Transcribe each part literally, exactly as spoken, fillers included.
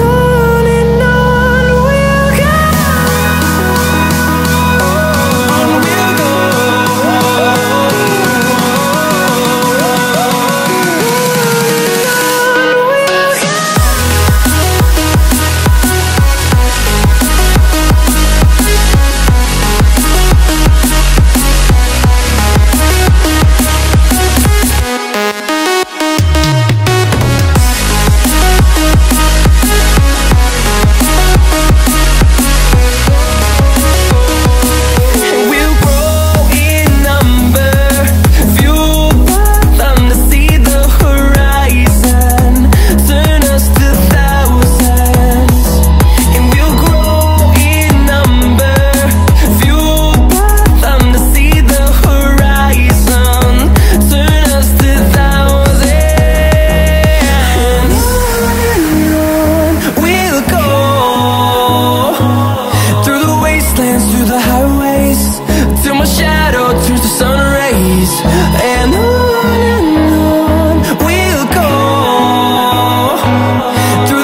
And on and on we'll go, through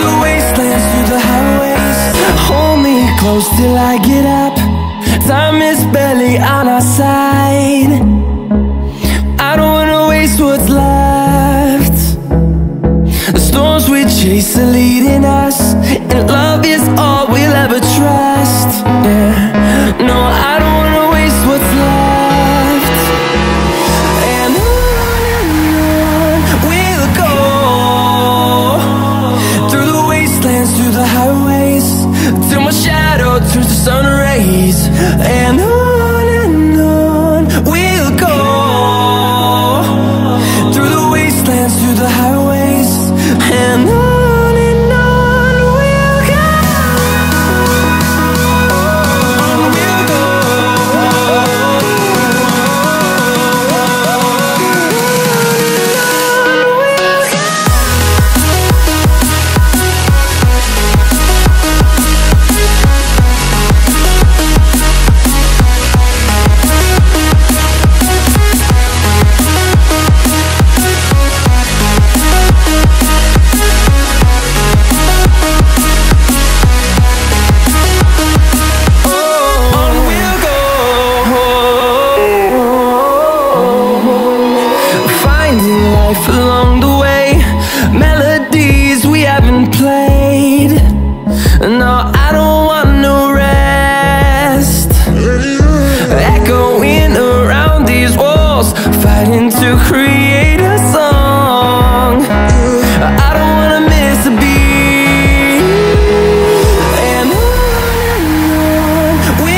the wastelands, through the highways. Hold me close till I get up, time is barely on our side. I don't wanna waste what's left. The storms we chase are leading us, and love is all we'll ever trust. Yeah. No, I don't wanna waste what's left. And on and on we'll go, through the wastelands, through the highways, and on. Along the way, melodies we haven't played. No, I don't want no rest. Echoing around these walls, fighting to create a song. I don't wanna miss a beat. And on and on we'll